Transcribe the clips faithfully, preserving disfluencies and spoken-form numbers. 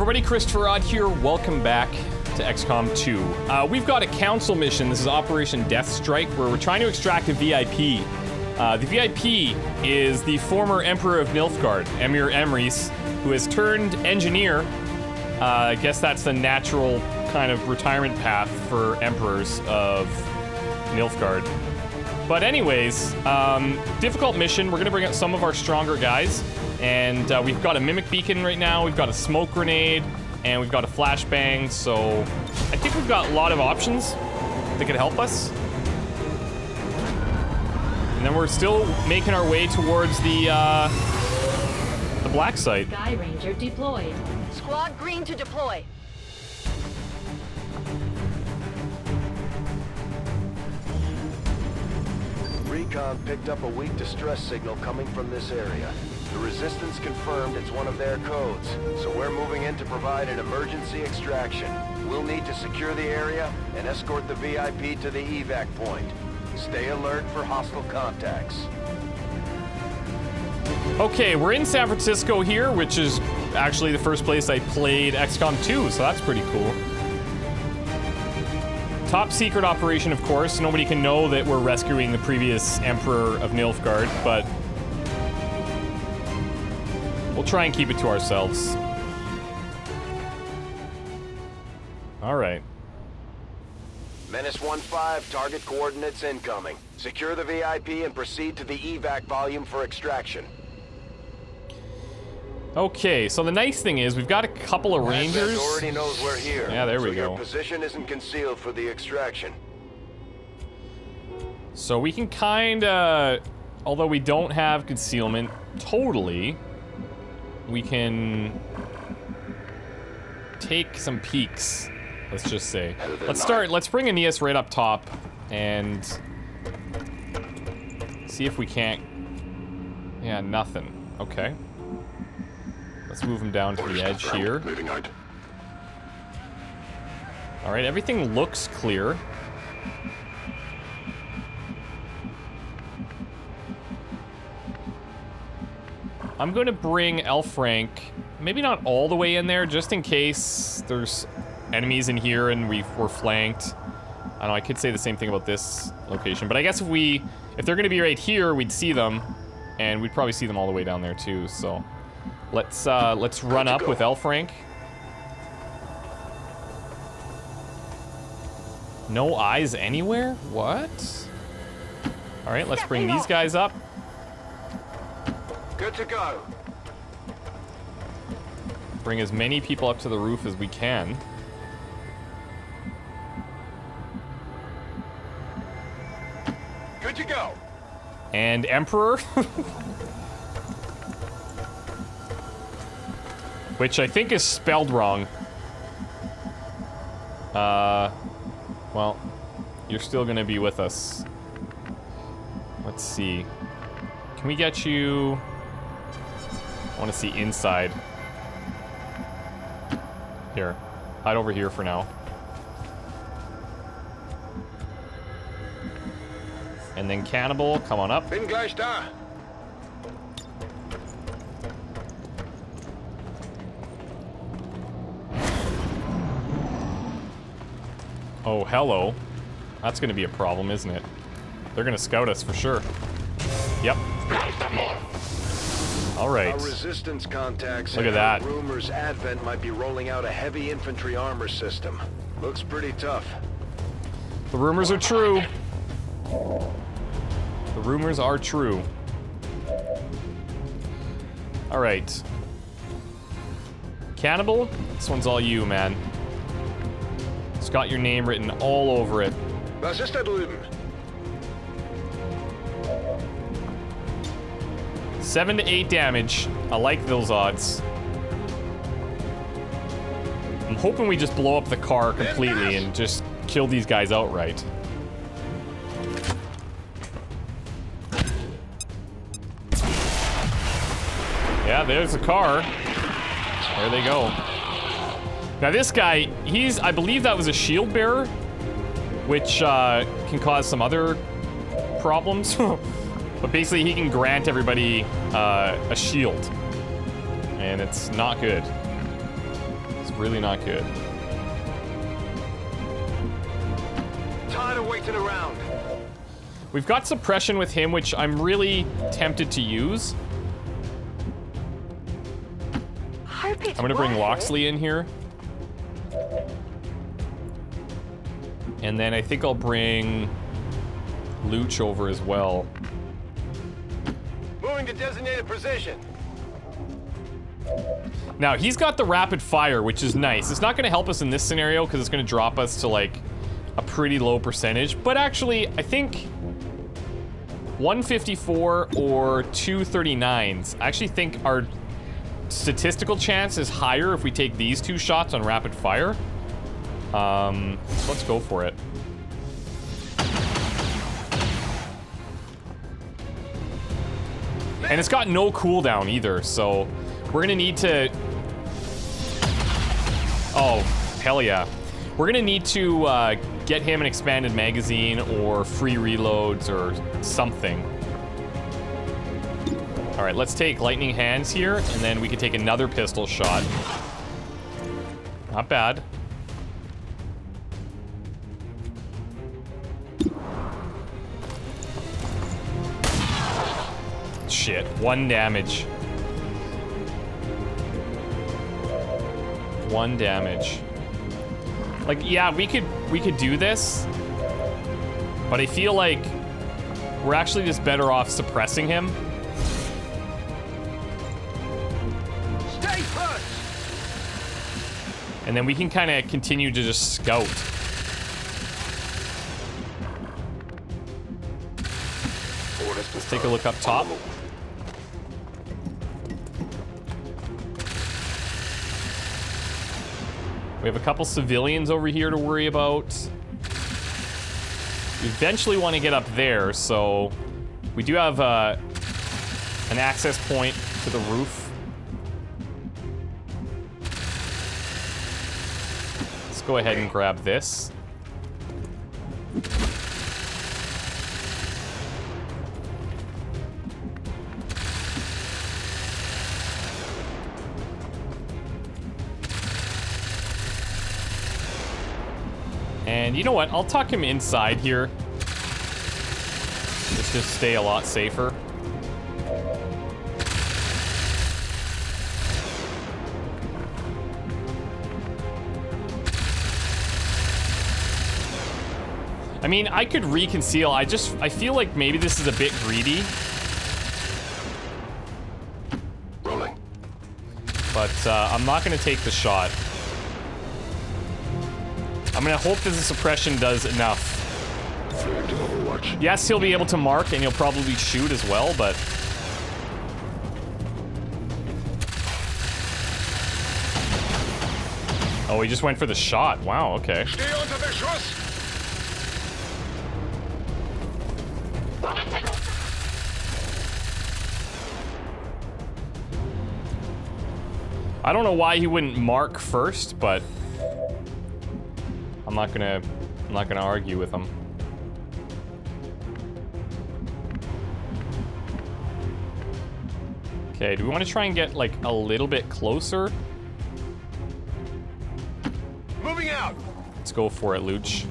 everybody, Christopher Odd here. Welcome back to X COM two. Uh, we've got a council mission. This is Operation Deathstrike, where we're trying to extract a V I P. Uh, the V I P is the former Emperor of Nilfgaard, Emhyr Emrys, who has turned engineer. Uh, I guess that's the natural kind of retirement path for emperors of Nilfgaard. But anyways, um, difficult mission. We're gonna bring out some of our stronger guys. And uh, we've got a mimic beacon right now, we've got a smoke grenade, and we've got a flashbang, so I think we've got a lot of options that could help us. And then we're still making our way towards the uh, the black site. Sky Ranger deployed. Squad green to deploy. Recon picked up a weak distress signal coming from this area. The Resistance confirmed it's one of their codes, so we're moving in to provide an emergency extraction. We'll need to secure the area and escort the V I P to the evac point. Stay alert for hostile contacts. Okay, we're in San Francisco here, which is actually the first place I played X COM two, so that's pretty cool. Top secret operation, of course. Nobody can know that we're rescuing the previous Emperor of Nilfgaard, but we'll try and keep it to ourselves. All right. Menace one five, target coordinates incoming. Secure the V I P and proceed to the evac volume for extraction. Okay, so the nice thing is we've got a couple of Rangers. Advent already knows we're here. Yeah, there we go. Your position isn't concealed for the extraction. So we can kind of, although we don't have concealment totally, we can take some peeks, let's just say. Let's start, let's bring Aeneas right up top and see if we can't, yeah, nothing, okay. Let's move him down to the edge here. All right, everything looks clear. I'm going to bring Elfrank, maybe not all the way in there, just in case there's enemies in here and we were flanked. I don't know, I could say the same thing about this location, but I guess if we, if they're going to be right here, we'd see them, and we'd probably see them all the way down there too, so. Let's, uh, let's run up go. with Elfrank. No eyes anywhere? What? All right, let's bring these guys up. Good to go. Bring as many people up to the roof as we can. Good to go. And Emperor. Which I think is spelled wrong. Uh, well, you're still gonna be with us. Let's see. Can we get you? I want to see inside. Here. Hide over here for now. And then Cannibal, come on up. Bin gleich da. Oh, hello. That's going to be a problem, isn't it? They're going to scout us for sure. Yep. All right. Our resistance contacts. Look at that. Rumors Advent might be rolling out a heavy infantry armor system. Looks pretty tough. The rumors are true. The rumors are true. All right. Cannibal, this one's all you, man. It's got your name written all over it. Was ist da drüben? Seven to eight damage. I like those odds. I'm hoping we just blow up the car completely and just kill these guys outright. Yeah, there's the car. There they go. Now this guy, he's, I believe that was a shield bearer, which uh, can cause some other problems. But basically, he can grant everybody uh, a shield, and it's not good. really not good. Tired of waiting around. We've got suppression with him, which I'm really tempted to use. I'm gonna bring Loxley in here. And then I think I'll bring Looch over as well. Moving to designated position. Now, he's got the rapid fire, which is nice. It's not gonna help us in this scenario because it's gonna drop us to like a pretty low percentage, but actually I think one fifty-four or two thirty-nines, I actually think our statistical chance is higher if we take these two shots on rapid fire. Um, so let's go for it. And it's got no cooldown either, so we're gonna need to... Oh, hell yeah. We're gonna need to uh, get him an expanded magazine or free reloads or something. All right, let's take lightning hands here and then we can take another pistol shot. Not bad. Shit, one damage. One damage. Like, yeah, we could we could do this, but I feel like we're actually just better off suppressing him. Stay put. And then we can kind of continue to just scout. Let's take a look up top. We have a couple civilians over here to worry about. We eventually want to get up there, so we do have uh, an access point to the roof. Let's go ahead and grab this. And you know what? I'll tuck him inside here. Let's just stay a lot safer. I mean, I could reconceal. I just, I feel like maybe this is a bit greedy. Rolling. But uh, I'm not gonna take the shot. I'm gonna hope that the suppression does enough. Yes, he'll be able to mark and he'll probably shoot as well, but... Oh, he just went for the shot. Wow, okay. I don't know why he wouldn't mark first, but... I'm not gonna, I'm not gonna argue with him. Okay, do we want to try and get like a little bit closer? Moving out. Let's go for it, Looch.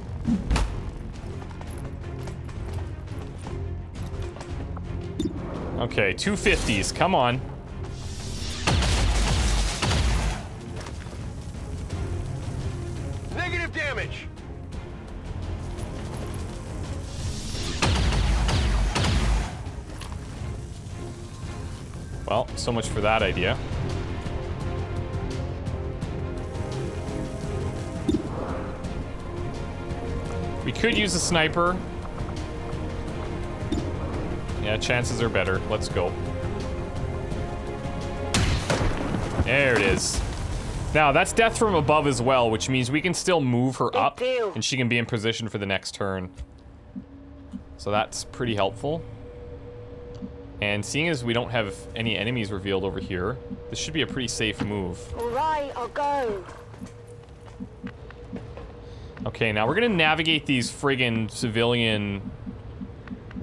Okay, two fifties. Come on. Well, so much for that idea. We could use a sniper. Yeah, chances are better. Let's go. There it is. Now, that's death from above as well, which means we can still move her up and she can be in position for the next turn. So that's pretty helpful. And seeing as we don't have any enemies revealed over here, this should be a pretty safe move. All right, I'll go. Okay, now we're gonna navigate these friggin' civilian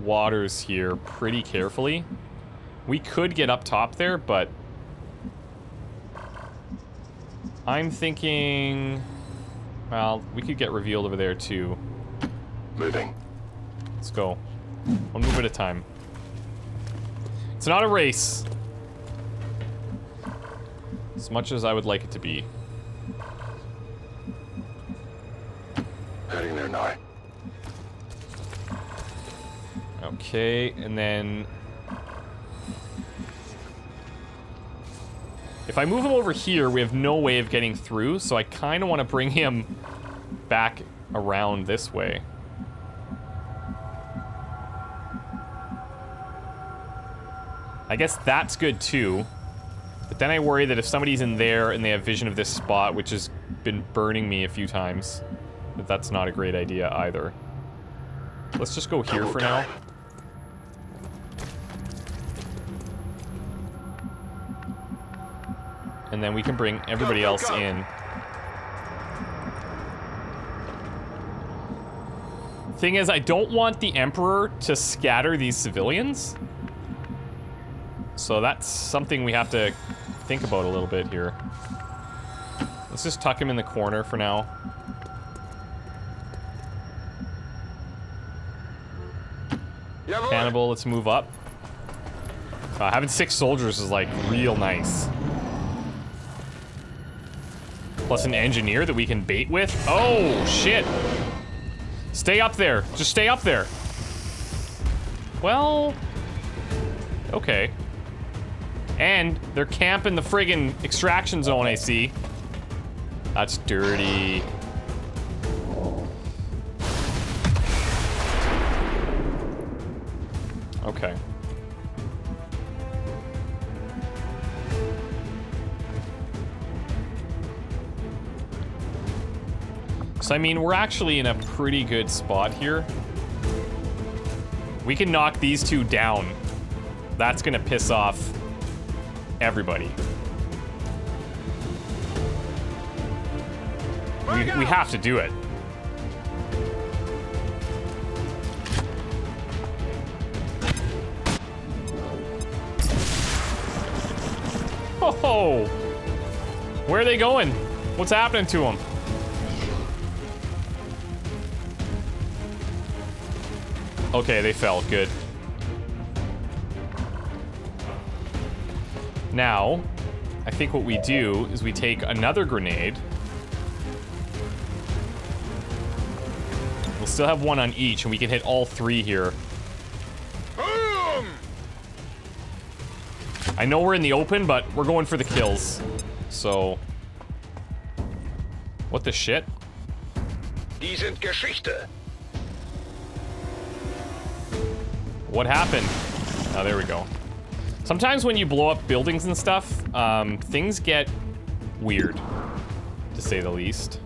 waters here pretty carefully. We could get up top there, but I'm thinking, well, we could get revealed over there too. Moving. Let's go. One move at a time. It's not a race. As much as I would like it to be. Heading there now. Okay, and then if I move him over here, we have no way of getting through, so I kind of want to bring him back around this way. I guess that's good too. But then I worry that if somebody's in there and they have vision of this spot, which has been burning me a few times, that that's not a great idea either. Let's just go here for now. And then we can bring everybody go, go, else go. in. Thing is, I don't want the Emperor to scatter these civilians. So that's something we have to think about a little bit here. Let's just tuck him in the corner for now. Yeah, Hannibal, let's move up. Uh, having six soldiers is like real nice. Plus an engineer that we can bait with. Oh, shit. Stay up there. Just stay up there. Well, okay. And they're camping the friggin' extraction zone, I see. That's dirty. Okay. So, I mean, we're actually in a pretty good spot here. We can knock these two down. That's gonna piss off everybody. We, we have to do it. Oh! Where are they going? What's happening to them? Okay, they fell. Good. Now, I think what we do is we take another grenade. We'll still have one on each, and we can hit all three here. Boom! I know we're in the open, but we're going for the kills. So... What the shit? Die sind Geschichte. What happened? Oh, there we go. Sometimes when you blow up buildings and stuff, um, things get weird, to say the least.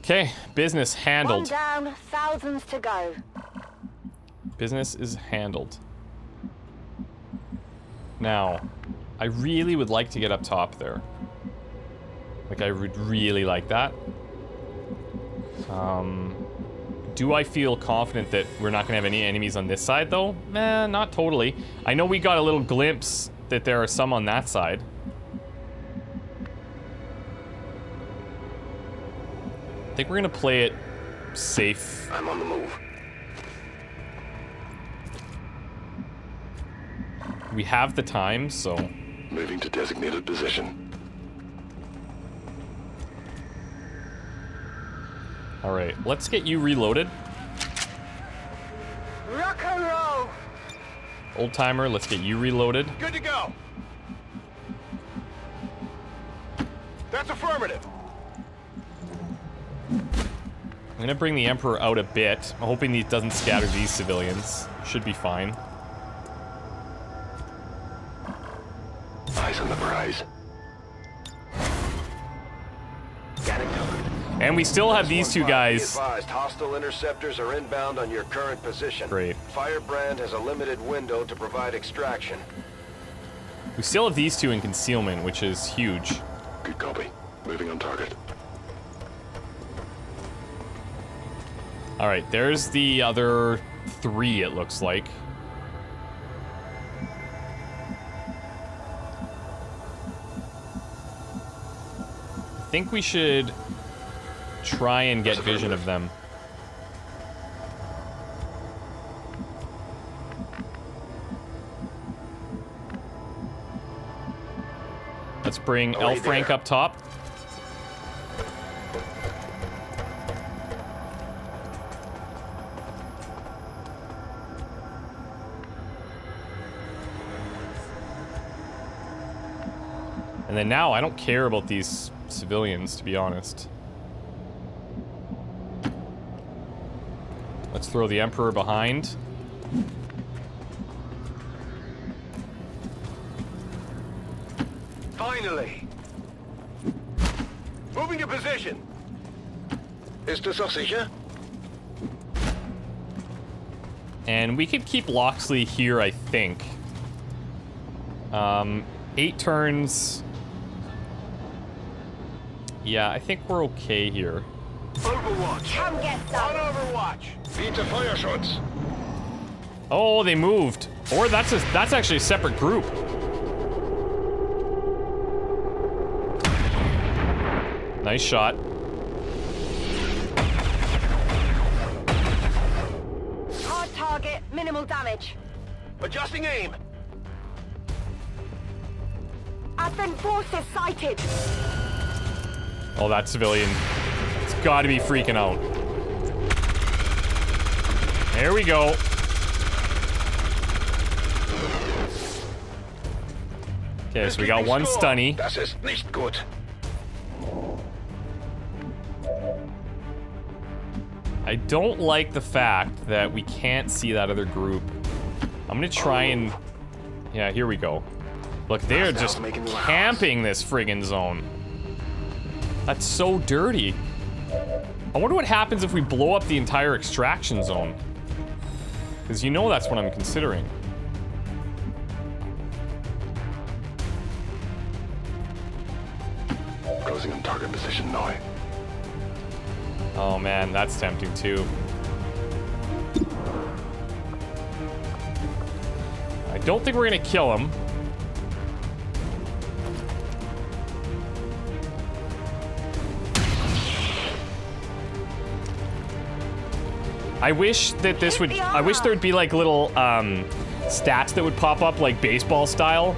Okay, business handled. One down, thousands to go. Business is handled. Now, I really would like to get up top there. Like, I would really like that. Um, do I feel confident that we're not gonna have any enemies on this side, though? Eh, not totally. I know we got a little glimpse that there are some on that side. I think we're gonna play it safe. I'm on the move. We have the time, so... Moving to designated position. All right, let's get you reloaded. Rock and roll. Old timer, let's get you reloaded. Good to go. That's affirmative. I'm gonna bring the Emperor out a bit. I'm hoping he doesn't scatter these civilians. Should be fine. Eyes on the prize. Got it covered. And we still have these two guys. Hostile interceptors are inbound on your current position. Great. Firebrand has a limited window to provide extraction. We still have these two in concealment, which is huge. Good copy. Moving on target. All right, there's the other three, it looks like. think we should try and get vision of them. Let's bring Elfrank up top. And then now I don't care about these civilians, to be honest. Let's throw the Emperor behind. Finally! Moving to position! Is this all sicher? And we could keep Loxley here, I think. Um, eight turns. Yeah, I think we're okay here. Overwatch! Come get some! On Overwatch! Beat the fire shots! Oh, they moved! Or that's a, that's actually a separate group. Nice shot. Hard target, minimal damage. Adjusting aim. Advent forces sighted. Oh, that civilian. It's gotta be freaking out. There we go. Okay, so we got one stunny. Das ist nicht gut. I don't like the fact that we can't see that other group. I'm gonna try and... Yeah, here we go. Look, they are just camping this friggin' zone. That's so dirty. I wonder what happens if we blow up the entire extraction zone. Because you know that's what I'm considering. Closing on target position now. Oh man, that's tempting too. I don't think we're gonna kill him. I wish that this would, I wish there'd be like little um, stats that would pop up like baseball style,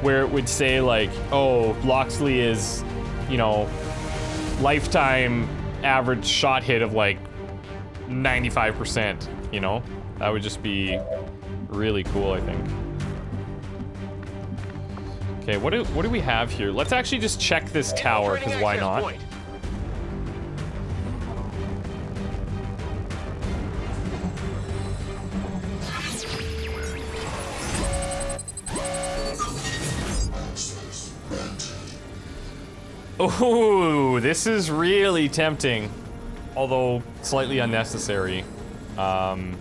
where it would say like, oh, Loxley is, you know, lifetime average shot hit of like ninety-five percent, you know? That would just be really cool, I think. Okay, what do, what do we have here? Let's actually just check this tower, because why not? Point. Ooh, this is really tempting, although slightly unnecessary. Um,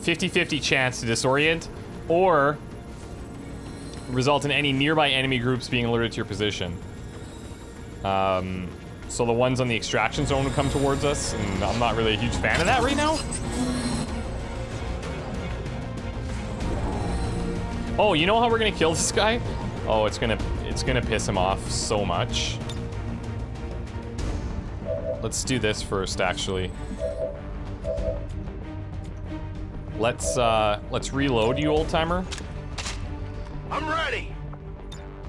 fifty fifty chance to disorient, or result in any nearby enemy groups being alerted to your position. Um, so the ones on the extraction zone would come towards us, and I'm not really a huge fan of that right now. Oh, you know how we're gonna kill this guy? Oh, it's gonna... It's gonna piss him off so much. Let's do this first, actually. Let's uh, let's reload, you old timer. I'm ready.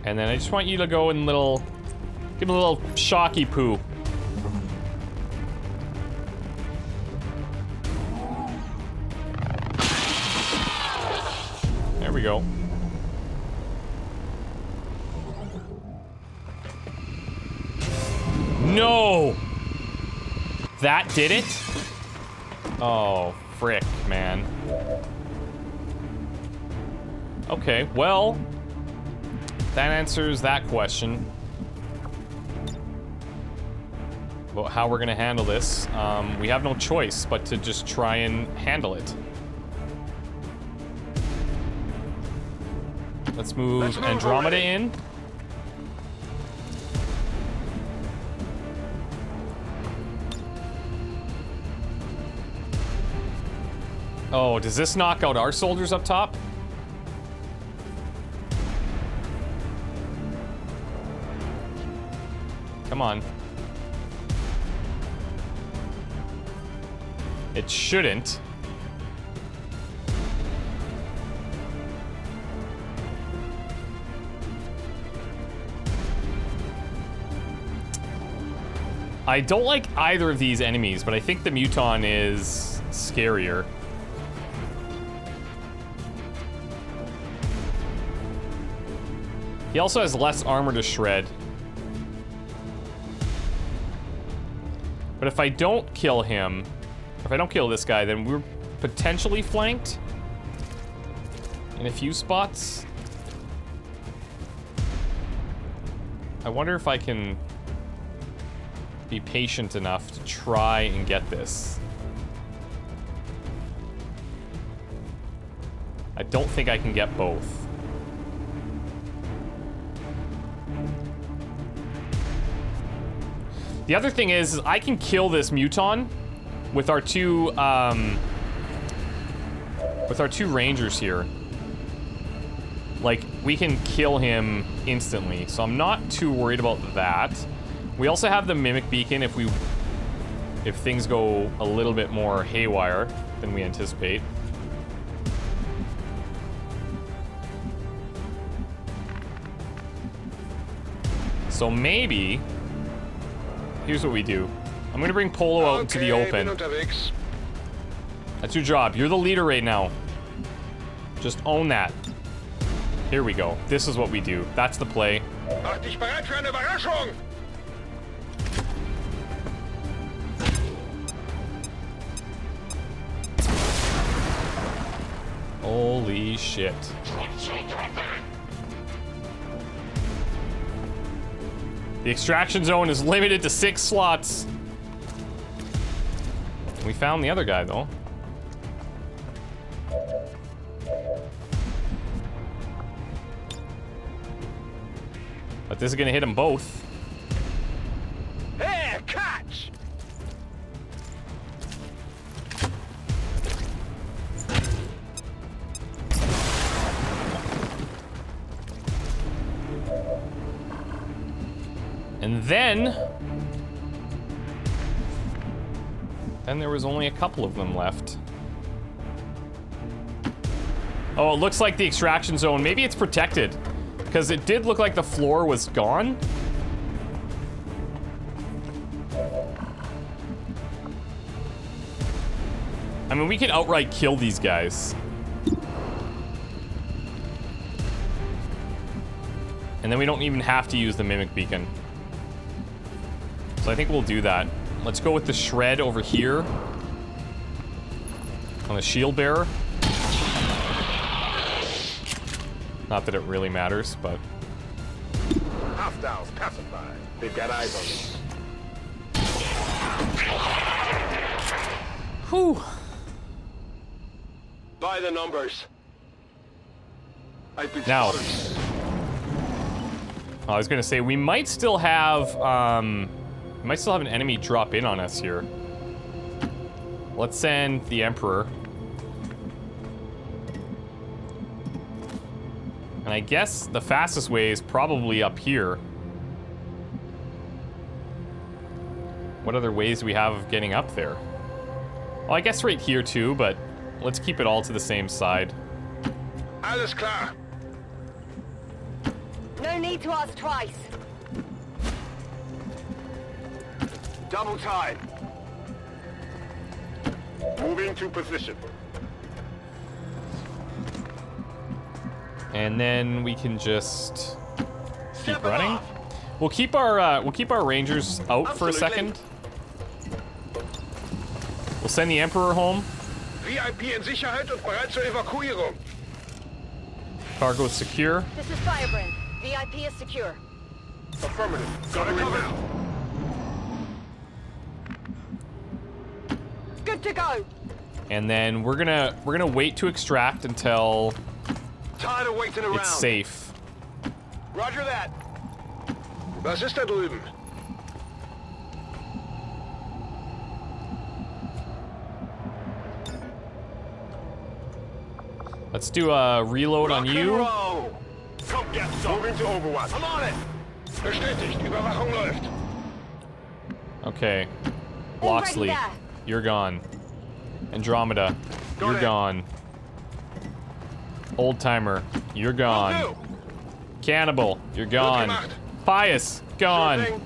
And then I just want you to go and little, give him a little shocky poo. There we go. No! That did it? Oh, frick, man. Okay, well, that answers that question. About how we're gonna handle this. Um, we have no choice but to just try and handle it. Let's move, Let's move Andromeda already. in. Oh, does this knock out our soldiers up top? Come on. It shouldn't. I don't like either of these enemies, but I think the Muton is scarier. He also has less armor to shred. But if I don't kill him, if I don't kill this guy, then we're potentially flanked in a few spots. I wonder if I can be patient enough to try and get this. I don't think I can get both. The other thing is, is I can kill this Muton with our two um, with our two Rangers here. Like, we can kill him instantly, so I'm not too worried about that. We also have the Mimic Beacon if we, if things go a little bit more haywire than we anticipate. So maybe, here's what we do. I'm gonna bring Polo out okay, into the open. That's your job, you're the leader right now. Just own that. Here we go, this is what we do. That's the play. Holy shit. The extraction zone is limited to six slots. We found the other guy, though. But this is gonna hit them both. Hey, catch! And then, then there was only a couple of them left. Oh, it looks like the extraction zone, maybe it's protected, because it did look like the floor was gone. I mean, we could outright kill these guys. And then we don't even have to use the Mimic Beacon. So I think we'll do that. Let's go with the shred over here on the shield bearer. Not that it really matters, but hostiles pacified. They've got eyes on them. Whew. By the numbers. I've been now. Oh, I was gonna say we might still have um. We might still have an enemy drop in on us here. Let's send the Emperor. And I guess the fastest way is probably up here. What other ways do we have of getting up there? Well, I guess right here too, but let's keep it all to the same side. Alles klar. No need to ask twice. Double time. Moving to position. And then we can just keep running. Off. We'll keep our uh, we'll keep our Rangers out Absolutely. for a second. We'll send the Emperor home. V I P in Sicherheit und bereit zur Evakuierung. Cargo secure. This is Firebrand. V I P is secure. Affirmative. Got it covered. Now. Good to go. And then we're gonna we're gonna wait to extract until Tired of waiting around. It's safe. Roger that. Was ist da drüben? Let's do a reload Rock on you. Come get some. Moving to Overwatch. I'm on it. Bestätigt. Überwachung läuft. Okay. Loxley, you're gone. Andromeda, you're gone. Old Timer, you're gone. Cannibal, you're gone. Pious, gone.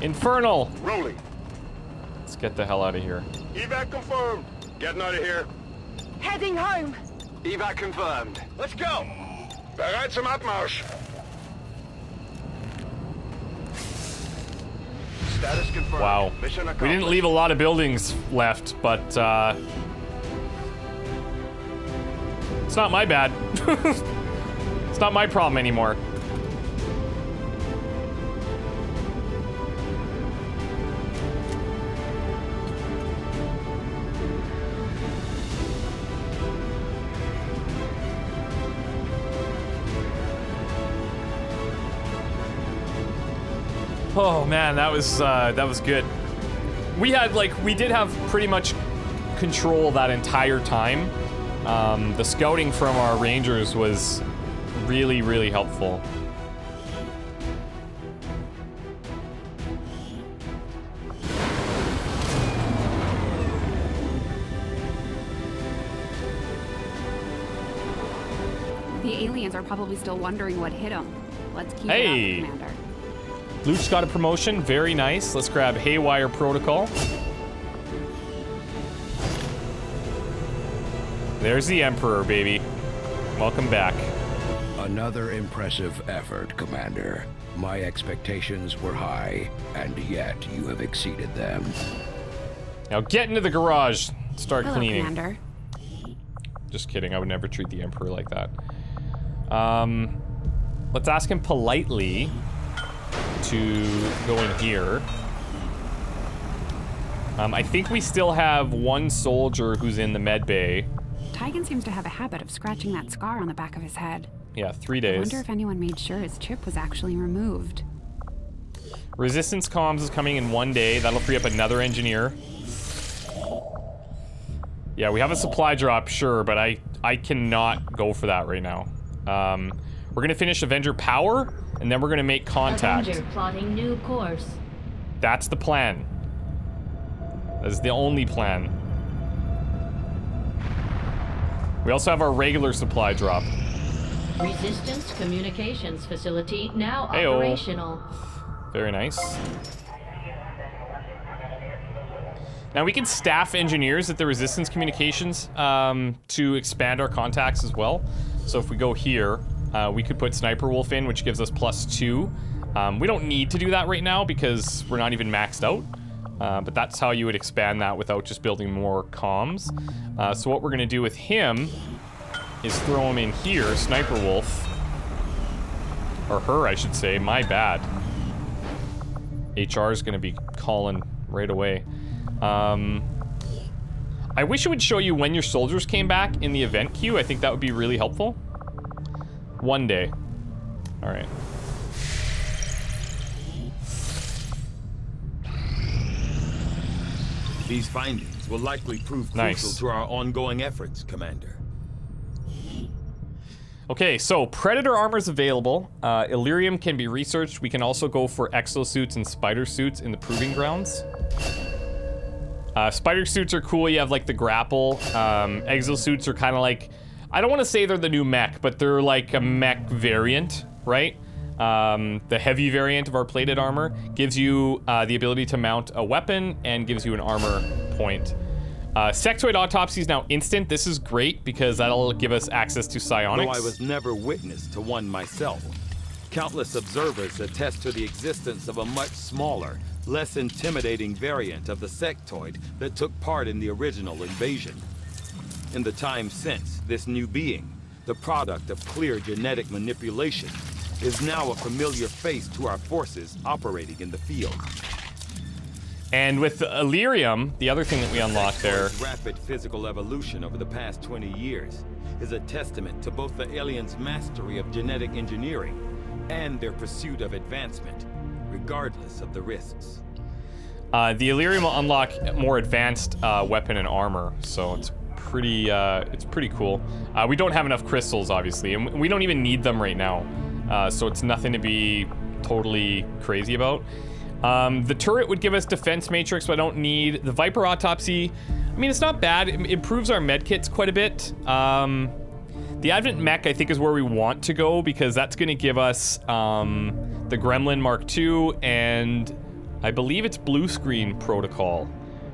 Infernal. Rolling. Let's get the hell out of here. Evac confirmed. Getting out of here. Heading home. Evac confirmed. Let's go. Bereit zum Abmarsch. Status confirmed. Wow. Mission accomplished. We didn't leave a lot of buildings left, but uh, it's not my bad. It's not my problem anymore. Oh man, that was uh, that was good. We had like we did have pretty much control that entire time. Um, the scouting from our Rangers was really, really helpful. The aliens are probably still wondering what hit them. Let's keep hey. it up, Commander. Looch got a promotion, very nice. Let's grab Haywire Protocol. There's the Emperor, baby. Welcome back. Another impressive effort, Commander. My expectations were high, and yet you have exceeded them. Now get into the garage, start Hello, cleaning. Commander. Just kidding, I would never treat the Emperor like that. Um, let's ask him politely to go in here. Um, I think we still have one soldier who's in the med bay. Tygan seems to have a habit of scratching that scar on the back of his head. Yeah, three days. I wonder if anyone made sure his chip was actually removed. Resistance comms is coming in one day. That'll free up another engineer. Yeah, we have a supply drop, sure, but I, I cannot go for that right now. Um, we're gonna finish Avenger Power, and then we're gonna make contact. Avenger plotting new course. That's the plan. That's the only plan. We also have our regular supply drop. Resistance communications facility now Ayo. operational. Very nice. Now we can staff engineers at the resistance communications um, to expand our contacts as well. So if we go here, Uh, we could put Sniper Wolf in, which gives us plus two. Um, we don't need to do that right now because we're not even maxed out. Uh, but that's how you would expand that without just building more comms. Uh, so what we're gonna do with him is throw him in here, Sniper Wolf. Or her, I should say, my bad. H R's gonna be calling right away. Um, I wish it would show you when your soldiers came back in the event queue. I think that would be really helpful. One day. All right. These findings will likely prove nice. crucial to our ongoing efforts, Commander. Okay, so Predator armor is available. Uh, Illyrium can be researched. We can also go for exosuits and spider suits in the proving grounds. Uh, spider suits are cool. You have like the grapple. Um, exosuits are kind of like, I don't want to say they're the new mech, but they're like a mech variant, right? Um, the heavy variant of our plated armor gives you uh, the ability to mount a weapon and gives you an armor point. Uh, Sectoid autopsy is now instant. This is great because that'll give us access to psionics. Though I was never witness to one myself, countless observers attest to the existence of a much smaller, less intimidating variant of the Sectoid that took part in the original invasion. In the time since, this new being, the product of clear genetic manipulation, is now a familiar face to our forces operating in the field. And with Illyrium, the other thing that we unlocked there... rapid physical evolution over the past twenty years is a testament to both the aliens' mastery of genetic engineering and their pursuit of advancement, regardless of the risks. Uh, the Illyrium will unlock more advanced uh, weapon and armor, so it's pretty uh it's pretty cool. Uh we don't have enough crystals, obviously, and we don't even need them right now, uh so it's nothing to be totally crazy about. Um, the turret would give us defense matrix, so I don't need the Viper autopsy. I mean, it's not bad. It improves our medkits quite a bit. Um, the Advent Mech, I think, is where we want to go, because that's going to give us um, the Gremlin Mark two, and I believe it's Blue Screen Protocol.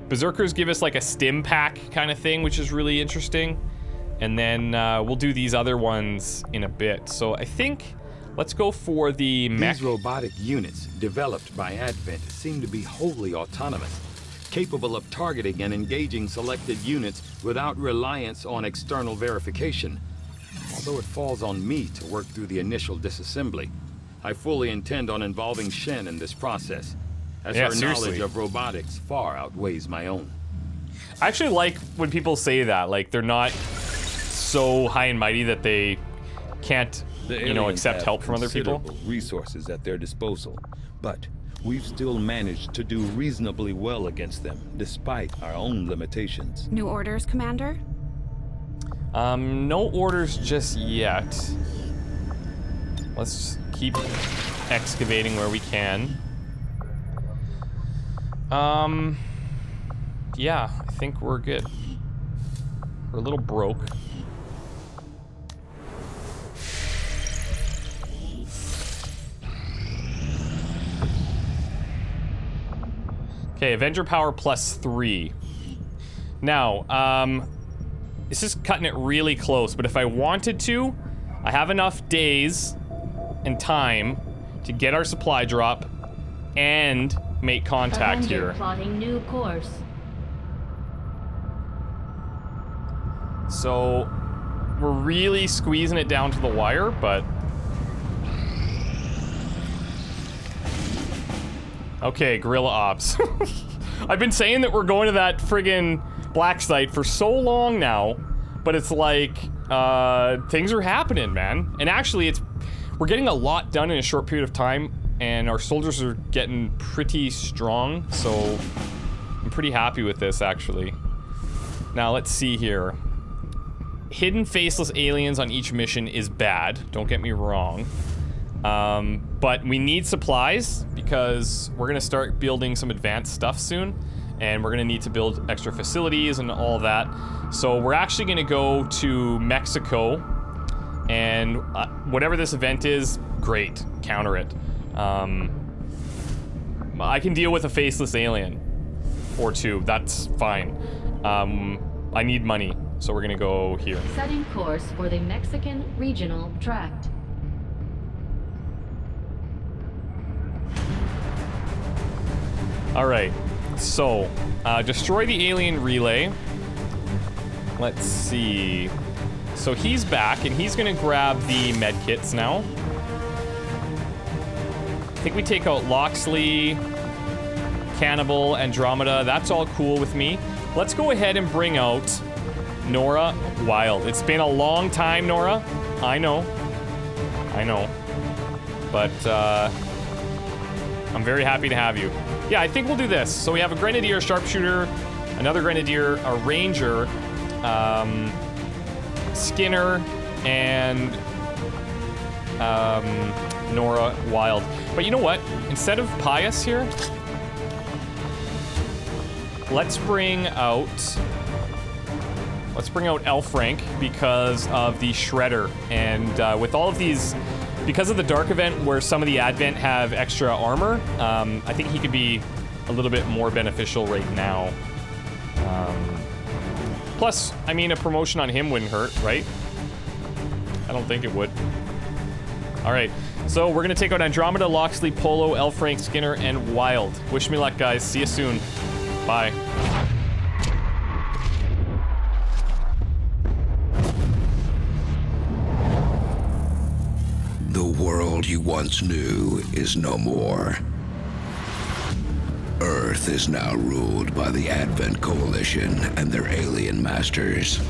Berserkers give us like a stim pack kind of thing, which is really interesting. And then uh, we'll do these other ones in a bit. So I think let's go for the mech. These robotic units developed by Advent seem to be wholly autonomous, capable of targeting and engaging selected units without reliance on external verification. Although it falls on me to work through the initial disassembly, I fully intend on involving Shen in this process, as yeah, her seriously. knowledge of robotics far outweighs my own. I actually like when people say that, like they're not so high and mighty that they can't, the you know, accept help from other people. Resources at their disposal, but we've still managed to do reasonably well against them, despite our own limitations. New orders, Commander? Um, no orders just yet. Let's keep excavating where we can. Um, yeah, I think we're good. We're a little broke. Okay, Avenger power plus three. Now, um, this is cutting it really close, but if I wanted to, I have enough days and time to get our supply drop and make contact here. Plotting new course. So we're really squeezing it down to the wire, but okay, guerrilla ops. I've been saying that we're going to that friggin' black site for so long now, but it's like uh, things are happening, man. And actually, it's we're getting a lot done in a short period of time. And our soldiers are getting pretty strong, so I'm pretty happy with this, actually. Now, let's see here. Hidden faceless aliens on each mission is bad, don't get me wrong. Um, but we need supplies, because we're gonna start building some advanced stuff soon, and we're gonna need to build extra facilities and all that. So we're actually gonna go to Mexico, and uh, whatever this event is, great, counter it. Um, I can deal with a faceless alien or two. That's fine. Um, I need money, so we're gonna go here. Setting course for the Mexican regional tract. All right. So, uh, destroy the alien relay. Let's see. So he's back, and he's gonna grab the med kits now. I think we take out Loxley, Hannibal, Andromeda. That's all cool with me. Let's go ahead and bring out Nora Wild. It's been a long time, Nora. I know. I know. But uh, I'm very happy to have you. Yeah, I think we'll do this. So we have a Grenadier, Sharpshooter, another Grenadier, a Ranger, um, Skinner, and um, Nora Wild. But you know what? Instead of Pius here, let's bring out let's bring out Elfrank because of the Shredder, and uh, with all of these, because of the Dark event where some of the Advent have extra armor, um, I think he could be a little bit more beneficial right now. Um, plus, I mean, a promotion on him wouldn't hurt, right? I don't think it would. All right. So we're gonna take out Andromeda, Loxley, Polo, Elfrank, Skinner, and Wild. Wish me luck, guys. See you soon. Bye. The world you once knew is no more. Earth is now ruled by the Advent Coalition and their alien masters.